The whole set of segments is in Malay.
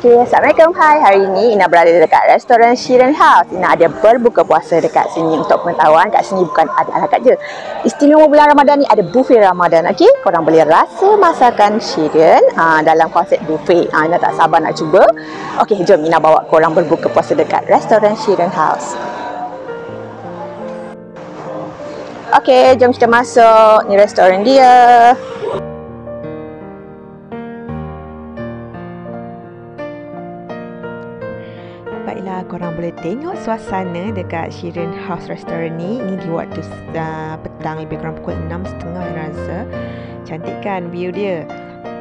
Okay, Assalamualaikum. Hai, hari ini Ina berada dekat restoran Syrian House. Ina ada berbuka puasa dekat sini. Untuk pengetahuan, kat sini bukan ada ala-kad je. Istimewa bulan Ramadan ni ada buffet Ramadan. Okay, korang boleh rasa masakan Syrian dalam konsep buffet. Ina tak sabar nak cuba. Okay, jom Ina bawa korang berbuka puasa dekat restoran Syrian House. Okay, jom kita masuk. Ni restoran dia. Baiklah, korang boleh tengok suasana dekat Syrian House Restaurant ni. Ini di waktu petang, lebih kurang pukul 6.30 saya rasa. Cantik kan view dia?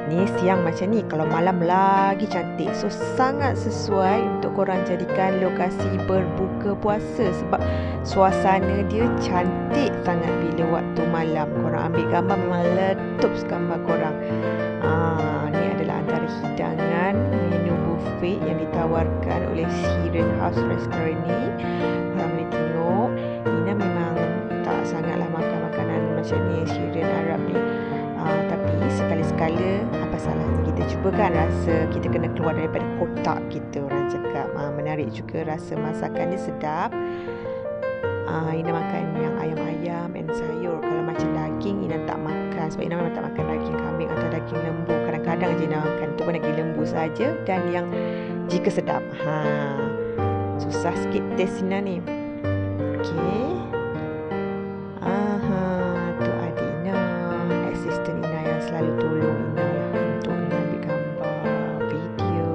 Ni siang macam ni, kalau malam lagi cantik. So sangat sesuai untuk korang jadikan lokasi berbuka puasa, sebab suasana dia cantik sangat bila waktu malam. Korang ambil gambar memang letup gambar korang. Ni adalah antara hidangan menu buffet yang ditawarkan oleh Syrian House Restaurant ni. Korang boleh tengok, Ina memang tak sangatlah makan makanan macam ni, Syrian Arab ni. Tapi sekali-sekala, apa salahnya kita cubakan rasa. Kita kena keluar daripada kotak kita, orang cakap. Menarik juga rasa masakan dia, sedap. Ina makan yang ayam-ayam dan sayur. Kalau macam daging, Ina tak makan, sebab Ina memang tak makan daging kambing atau daging lembu. Kadang-kadang je Ina makan, tu pun daging lembu saja, dan yang jika sedap. Susah sikit taste Ina ni. Okay, tu adik Ina, assistant Ina yang selalu tolong Ina untuk Ina ambil gambar, video.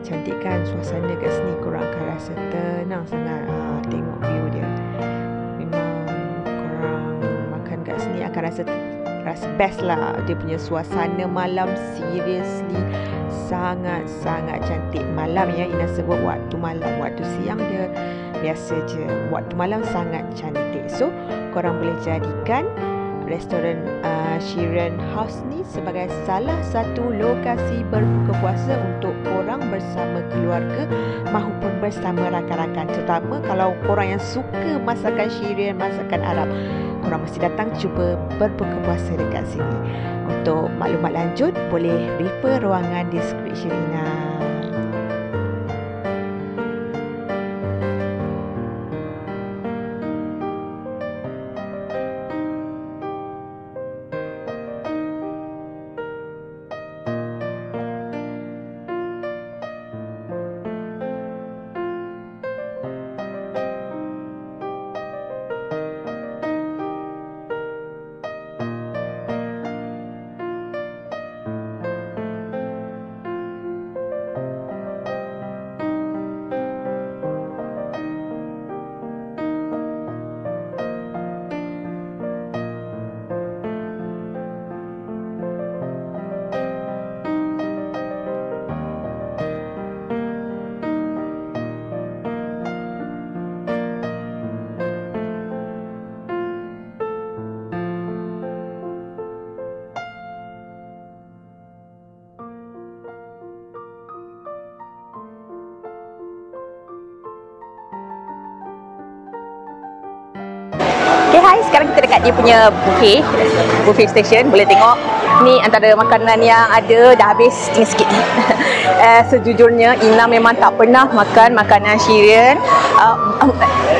Cantik kan suasana kat sini, korang akan rasa tenang sangat. Tengok view dia, memang korang makan kat sini akan rasa best lah. Dia punya suasana malam seriously sangat-sangat cantik. Malam yang Ina sebut waktu malam, waktu siang dia biasa je, waktu malam sangat cantik. So korang boleh jadikan restoran Syrian House ni sebagai salah satu lokasi berbuka puasa untuk korang bersama keluarga mahupun bersama rakan-rakan. Terutama kalau korang yang suka masakan Syrian, masakan Arab, korang mesti datang cuba berbuka puasa dekat sini. Untuk maklumat lanjut, boleh refer ruangan deskripsi Ina. Hai, sekarang kita dekat dia punya buffet station. Boleh tengok ni antara makanan yang ada, dah habis tinggal sikit. Sejujurnya Ina memang tak pernah makan makanan Syrian,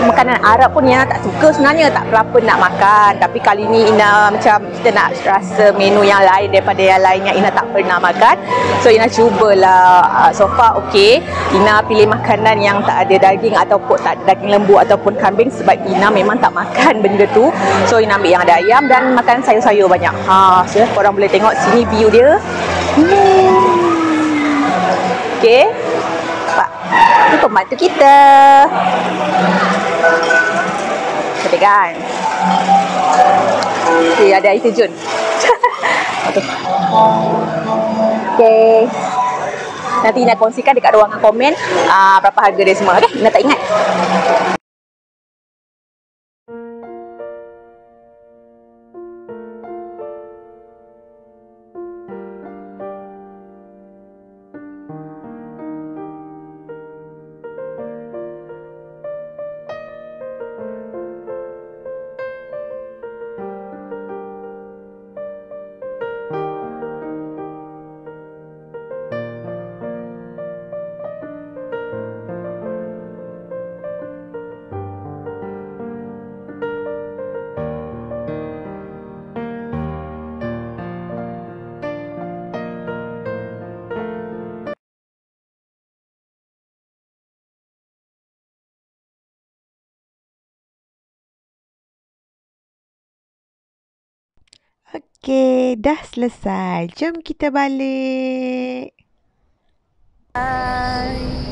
makanan Arab pun Ina tak suka sebenarnya, tak berapa nak makan. Tapi kali ni Ina macam kita nak rasa menu yang lain daripada yang lain yang Ina tak pernah makan. So Ina cubalah, so far okey. Ina pilih makanan yang tak ada daging ataupun tak ada daging lembu ataupun kambing, sebab Ina memang tak makan benda tu. So Ina ambil yang ada ayam dan makan sayur-sayur banyak. So korang boleh tengok sini view dia. Okay, nampak? Itu pembantu kita, cantik kan? Okay, ada air terjun. Okay, nanti Ina kongsikan dekat ruangan komen berapa harga dia semua. Okay, Ina tak ingat. Okey, dah selesai. Jom kita balik. Bye.